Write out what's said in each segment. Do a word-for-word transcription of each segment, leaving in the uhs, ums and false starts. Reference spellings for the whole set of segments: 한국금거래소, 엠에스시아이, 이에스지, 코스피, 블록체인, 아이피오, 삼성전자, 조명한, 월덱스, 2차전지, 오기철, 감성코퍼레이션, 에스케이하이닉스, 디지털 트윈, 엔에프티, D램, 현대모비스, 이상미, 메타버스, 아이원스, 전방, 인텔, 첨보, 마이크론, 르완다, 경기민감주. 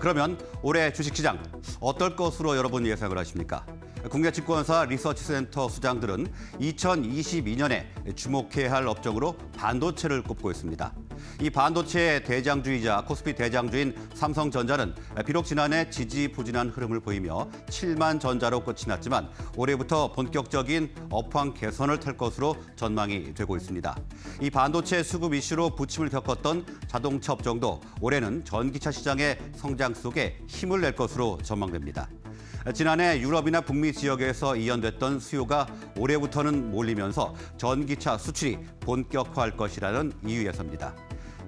그러면 올해 주식시장 어떨 것으로 여러분 예상을 하십니까? 국내 증권사 리서치센터 수장들은 이천이십이 년에 주목해야 할 업적으로 반도체를 꼽고 있습니다. 이 반도체의 대장주이자 코스피 대장주인 삼성전자는 비록 지난해 지지부진한 흐름을 보이며 칠만 전자로 끝이 났지만 올해부터 본격적인 업황 개선을 탈 것으로 전망이 되고 있습니다. 이 반도체 수급 이슈로 부침을 겪었던 자동차 업종도 올해는 전기차 시장의 성장 속에 힘을 낼 것으로 전망됩니다. 지난해 유럽이나 북미 지역에서 이연됐던 수요가 올해부터는 몰리면서 전기차 수출이 본격화할 것이라는 이유에서입니다.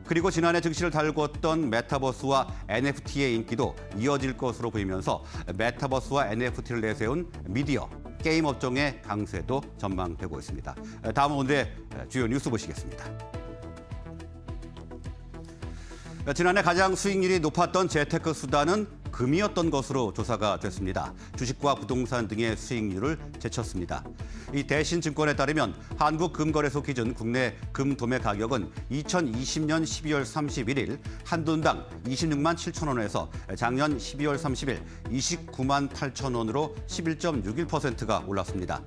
그리고 지난해 증시를 달궜던 메타버스와 엔에프티의 인기도 이어질 것으로 보이면서 메타버스와 엔에프티를 내세운 미디어, 게임 업종의 강세도 전망되고 있습니다. 다음은 오늘의 주요 뉴스 보시겠습니다. 지난해 가장 수익률이 높았던 재테크 수단은 금이었던 것으로 조사가 됐습니다. 주식과 부동산 등의 수익률을 제쳤습니다. 이 대신증권에 따르면 한국금거래소 기준 국내 금 도매 가격은 이천이십 년 십이월 삼십일일 한 돈당 이십육만 칠천 원에서 작년 십이월 삼십일 이십구만 팔천 원으로 십일 점 육일 퍼센트가 올랐습니다.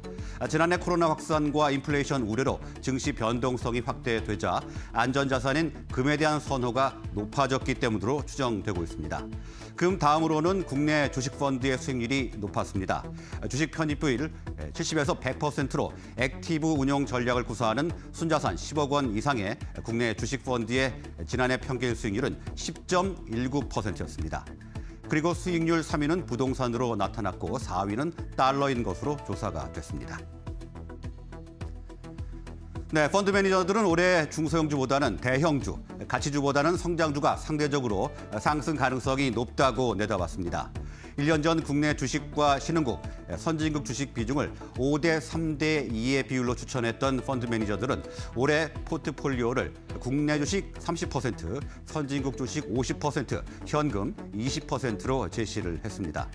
지난해 코로나 확산과 인플레이션 우려로 증시 변동성이 확대되자 안전자산인 금에 대한 선호가 높아졌기 때문으로 추정되고 있습니다. 금 다음으로는 국내 주식펀드의 수익률이 높았습니다. 주식 편입부일 칠십에서 백 퍼센트로 액티브 운용 전략을 구사하는 순자산 십억 원 이상의 국내 주식펀드의 지난해 평균 수익률은 십 점 일구 퍼센트였습니다. 그리고 수익률 삼 위는 부동산으로 나타났고 사 위는 달러인 것으로 조사가 됐습니다. 네, 펀드 매니저들은 올해 중소형주보다는 대형주, 가치주보다는 성장주가 상대적으로 상승 가능성이 높다고 내다봤습니다. 일 년 전 국내 주식과 신흥국, 선진국 주식 비중을 오 대 삼 대 이의 비율로 추천했던 펀드 매니저들은 올해 포트폴리오를 국내 주식 삼십 퍼센트, 선진국 주식 오십 퍼센트, 현금 이십 퍼센트로 제시를 했습니다.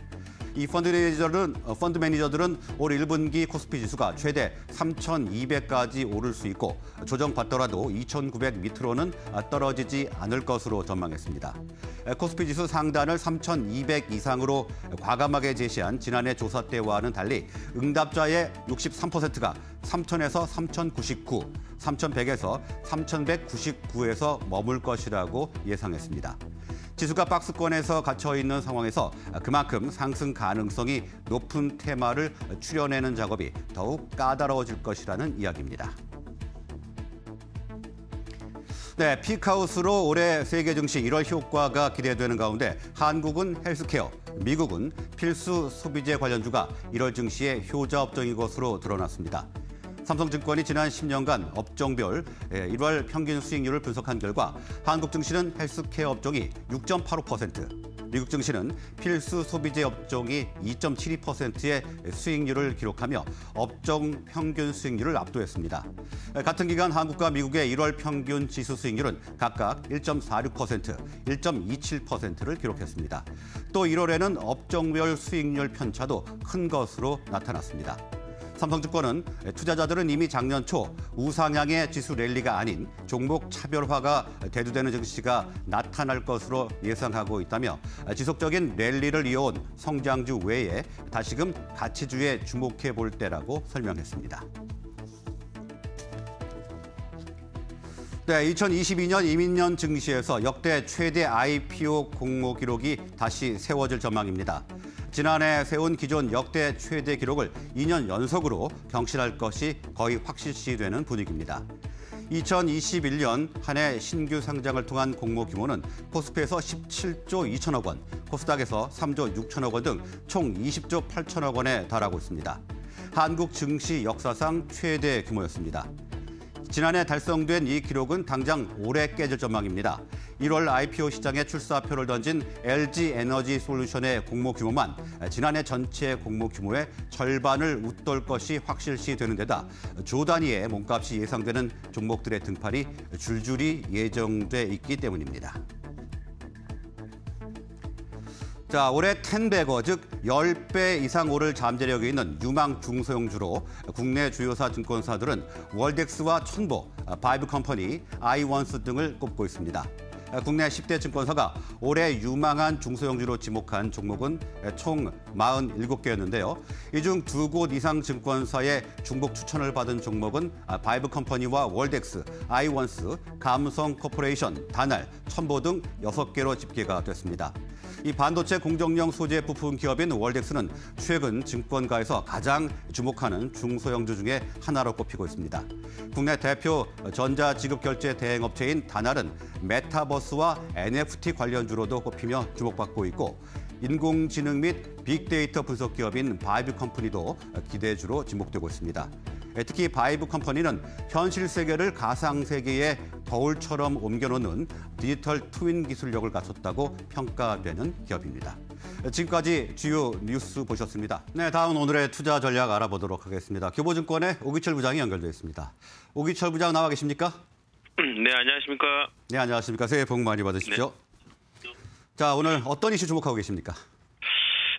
이 펀드 매니저들은, 펀드 매니저들은 올 일 분기 코스피 지수가 최대 삼천이백까지 오를 수 있고 조정받더라도 이천구백 밑으로는 떨어지지 않을 것으로 전망했습니다. 코스피 지수 상단을 삼천이백 이상으로 과감하게 제시한 지난해 조사 때와는 달리 응답자의 육십삼 퍼센트가 삼천에서 삼천구십구, 삼천백에서 삼천백구십구에서 머물 것이라고 예상했습니다. 지수가 박스권에서 갇혀있는 상황에서 그만큼 상승 가능성이 높은 테마를 추려내는 작업이 더욱 까다로워질 것이라는 이야기입니다. 네, 피크아웃으로 올해 세계 증시 일월 효과가 기대되는 가운데 한국은 헬스케어, 미국은 필수 소비재 관련주가 일월 증시의 효자 업종인 것으로 드러났습니다. 삼성증권이 지난 십 년간 업종별 일월 평균 수익률을 분석한 결과 한국 증시는 헬스케어 업종이 육 점 팔오 퍼센트, 미국 증시는 필수 소비재 업종이 이 점 칠이 퍼센트의 수익률을 기록하며 업종 평균 수익률을 압도했습니다. 같은 기간 한국과 미국의 일월 평균 지수 수익률은 각각 일 점 사육 퍼센트, 일 점 이칠 퍼센트를 기록했습니다. 또 일월에는 업종별 수익률 편차도 큰 것으로 나타났습니다. 삼성증권은 투자자들은 이미 작년 초 우상향의 지수 랠리가 아닌 종목 차별화가 대두되는 증시가 나타날 것으로 예상하고 있다며 지속적인 랠리를 이어온 성장주 외에 다시금 가치주에 주목해 볼 때라고 설명했습니다. 네, 이천이십이 년 이민년 증시에서 역대 최대 아이피오 공모 기록이 다시 세워질 전망입니다. 지난해 세운 기존 역대 최대 기록을 이 년 연속으로 경신할 것이 거의 확실시되는 분위기입니다. 이천이십일 년 한 해 신규 상장을 통한 공모 규모는 코스피에서 십칠조 이천억 원, 코스닥에서 삼조 육천억 원 등 총 이십조 팔천억 원에 달하고 있습니다. 한국 증시 역사상 최대 규모였습니다. 지난해 달성된 이 기록은 당장 올해 깨질 전망입니다. 일월 아이피오 시장에 출사표를 던진 엘지 에너지 솔루션의 공모 규모만 지난해 전체 공모 규모의 절반을 웃돌 것이 확실시 되는 데다 조 단위의 몸값이 예상되는 종목들의 등판이 줄줄이 예정돼 있기 때문입니다. 자, 올해 텐배거, 즉 십 배 이상 오를 잠재력이 있는 유망 중소형주로 국내 주요사 증권사들은 월덱스와 첨보, 바이브컴퍼니, 아이원스 등을 꼽고 있습니다. 국내 십 대 증권사가 올해 유망한 중소형주로 지목한 종목은 총 사십칠 개였는데요. 이 중 두 곳 이상 증권사의 중복 추천을 받은 종목은 바이브컴퍼니와 월덱스, 아이원스, 감성코퍼레이션, 다날, 첨보 등 여섯 개로 집계가 됐습니다. 이 반도체 공정용 소재 부품 기업인 월덱스는 최근 증권가에서 가장 주목하는 중소형주 중에 하나로 꼽히고 있습니다. 국내 대표 전자지급결제 대행업체인 다날은 메타버스와 엔에프티 관련주로도 꼽히며 주목받고 있고, 인공지능 및 빅데이터 분석 기업인 바이브컴퍼니도 기대주로 지목되고 있습니다. 특히 바이브컴퍼니는 현실 세계를 가상 세계에 거울처럼 옮겨놓는 디지털 트윈 기술력을 갖췄다고 평가되는 기업입니다. 지금까지 주요 뉴스 보셨습니다. 네, 다음 오늘의 투자 전략 알아보도록 하겠습니다. 교보증권의 오기철 부장이 연결되어 있습니다. 오기철 부장 나와 계십니까? 네, 안녕하십니까? 네, 안녕하십니까? 새해 복 많이 받으십시오. 네. 자, 오늘 어떤 이슈 주목하고 계십니까?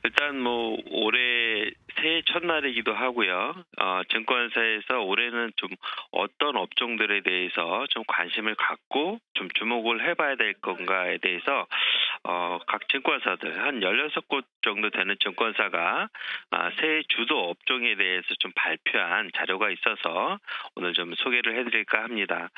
일단 뭐 올해 새해 첫날이기도 하고요. 어, 증권사에서 올해는 좀 어떤 업종들에 대해서 좀 관심을 갖고 좀 주목을 해봐야 될 건가에 대해서 어, 각 증권사들 한 열여섯 곳 정도 되는 증권사가 아, 새해 주도 업종에 대해서 좀 발표한 자료가 있어서 오늘 좀 소개를 해드릴까 합니다.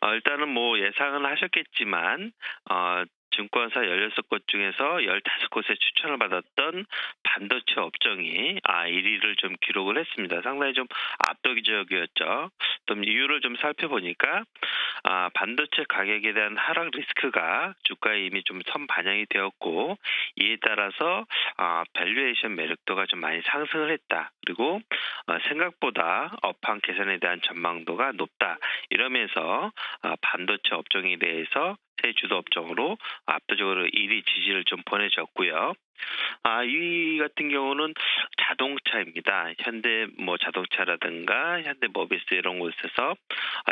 어, 일단은 뭐 예상은 하셨겠지만 어, 증권사 열여섯 곳 중에서 열다섯 곳에 추천을 받았던 반도체 업종이 아, 일 위를 좀 기록을 했습니다. 상당히 좀 압도적이었죠. 좀 이유를 좀 살펴보니까 아, 반도체 가격에 대한 하락 리스크가 주가에 이미 좀 선반영이 되었고, 이에 따라서 아, 밸류에이션 매력도가 좀 많이 상승을 했다. 그리고 아, 생각보다 업황 개선에 대한 전망도가 높다. 이러면서 아, 반도체 업종에 대해서 새 주도 업종으로 압도적으로 일 위 지지를 좀 보내줬고요. 아, 이 같은 경우는 자동차입니다. 현대 뭐 자동차라든가 현대모비스 이런 곳에서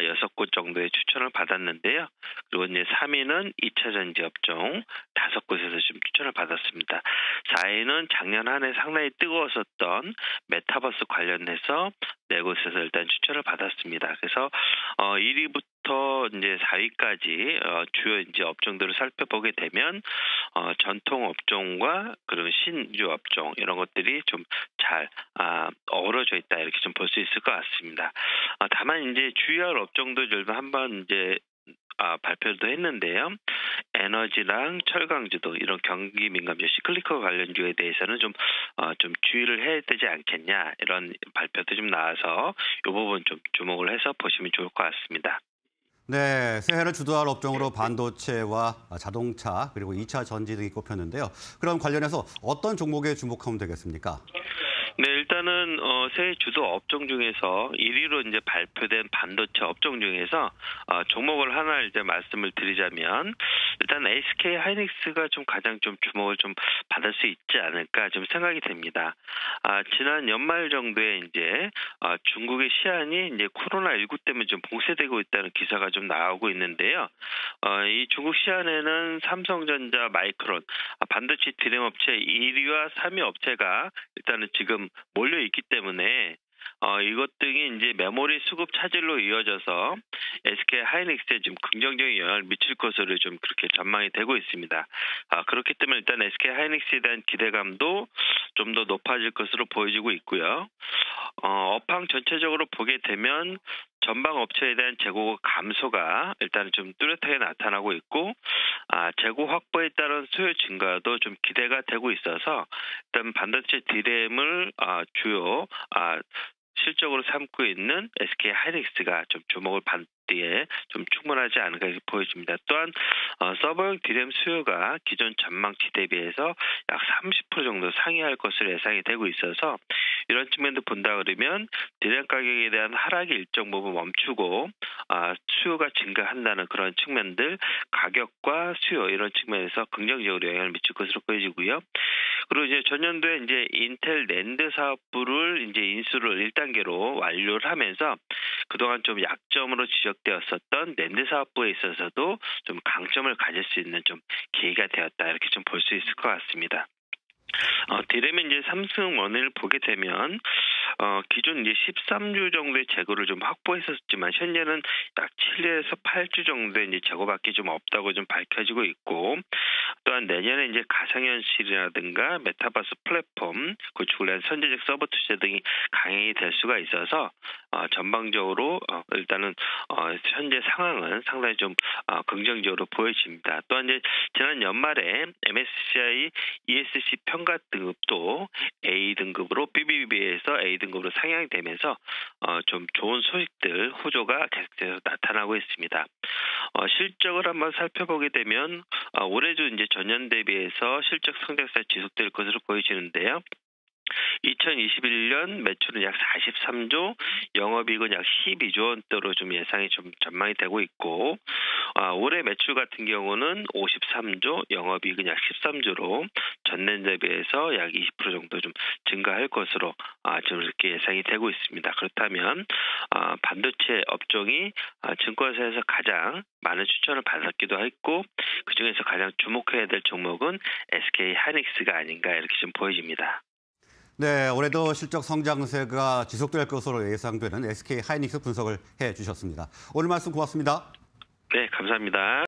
여섯 곳 정도의 추천을 받았는데요. 그리고 이제 삼 위는 이차전지 업종 다섯 곳에서 좀 추천을 받았습니다. 사 위는 작년 한 해 상당히 뜨거웠었던 메타버스 관련해서 네 곳에서 일단 추천을 받았습니다. 그래서 어, 일 위부터 이제 사 위까지 어, 주요 이제 업종들을 살펴보게 되면 어, 전통 업종과 그런 신규 업종 이런 것들이 좀 잘 아, 어우러져 있다, 이렇게 좀 볼 수 있을 것 같습니다. 아, 다만 이제 주요 업종도 저희도 한번 이제 아, 발표도 했는데요. 에너지랑 철강주도 이런 경기 민감주 시클리커 관련주에 대해서는 좀, 어, 좀 주의를 해야 되지 않겠냐, 이런 발표도 좀 나와서 이 부분 좀 주목을 해서 보시면 좋을 것 같습니다. 네, 새해를 주도할 업종으로 반도체와 자동차 그리고 이차전지 등이 꼽혔는데요. 그럼 관련해서 어떤 종목에 주목하면 되겠습니까? 네, 일단은 어, 새해 주도 업종 중에서 일 위로 이제 발표된 반도체 업종 중에서 어, 종목을 하나 이제 말씀을 드리자면, 일단 에스케이하이닉스가 좀 가장 좀 주목을 좀 받을 수 있지 않을까 좀 생각이 됩니다. 아, 지난 연말 정도에 이제 아, 중국의 시안이 이제 코로나 십구 때문에 좀 봉쇄되고 있다는 기사가 좀 나오고 있는데요. 어, 이 중국 시안에는 삼성전자, 마이크론, 아, 반도체 드램 업체 일 위와 삼 위 업체가 일단은 지금 몰려 있기 때문에 어, 이것 등이 이제 메모리 수급 차질로 이어져서 에스케이 하이닉스에 좀 긍정적인 영향을 미칠 것으로 좀 그렇게 전망이 되고 있습니다. 아, 그렇기 때문에 일단 에스케이 하이닉스에 대한 기대감도 좀 더 높아질 것으로 보여지고 있고요. 어, 업황 전체적으로 보게 되면 전방 업체에 대한 재고 감소가 일단 좀 뚜렷하게 나타나고 있고, 아, 재고 확보에 따른 수요 증가도 좀 기대가 되고 있어서 일단 반도체 D램을 아, 주요 아, 실적으로 삼고 있는 에스케이 하이닉스가 좀 주목을 받기에 좀 충분하지 않을까 보여집니다. 또한 어, 서버용 D램 수요가 기존 전망치 대비해서 약 삼십 퍼센트 정도 상회할 것으로 예상이 되고 있어서, 이런 측면도 본다 그러면 D램 가격에 대한 하락이 일정 부분 멈추고 아, 수요가 증가한다는 그런 측면들, 가격과 수요 이런 측면에서 긍정적으로 영향을 미칠 것으로 보여지고요. 그리고 이제 전년도에 이제 인텔 낸드 사업부를 이제 인수를 일 단계로 완료를 하면서 그동안 좀 약점으로 지적되었었던 낸드 사업부에 있어서도 좀 강점을 가질 수 있는 좀 계기가 되었다, 이렇게 좀 볼 수 있을 것 같습니다. 어, D램의 이제 삼성 원인을 보게 되면 어, 기존 이제 십삼 주 정도의 재고를 좀 확보했었지만 현재는 약 칠에서 팔 주 정도의 이제 재고밖에 좀 없다고 좀 밝혀지고 있고, 또한 내년에 이제 가상현실이라든가 메타버스 플랫폼 구축을 위한 선제적 서버 투자 등이 강행이 될 수가 있어서 어, 전방적으로 어, 일단은 어, 현재 상황은 상당히 좀 어, 긍정적으로 보여집니다. 또한 이제 지난 연말에 엠에스시아이 이에스지 평가 등급도 A 등급으로 비비비에서 A 등급으로 상향이 되면서 어, 좀 좋은 소식들 호조가 계속해서 나타나고 있습니다. 어, 실적을 한번 살펴보게 되면 어, 올해도 이제 전년 대비해서 실적 성장세 지속될 것으로 보여지는데요. 이천이십일 년 매출은 약 사십삼 조, 영업이익은 약 십이 조 원대로 좀 예상이 좀 전망이 되고 있고, 아, 올해 매출 같은 경우는 오십삼 조, 영업이익은 약 십삼 조로 전년 대비해서 약 이십 퍼센트 정도 좀 증가할 것으로 아, 지금 이렇게 예상이 되고 있습니다. 그렇다면 아, 반도체 업종이 아, 증권사에서 가장 많은 추천을 받았기도 했고, 그 중에서 가장 주목해야 될 종목은 에스케이하이닉스가 아닌가 이렇게 좀 보여집니다. 네, 올해도 실적 성장세가 지속될 것으로 예상되는 에스케이하이닉스 분석을 해주셨습니다. 오늘 말씀 고맙습니다. 네, 감사합니다.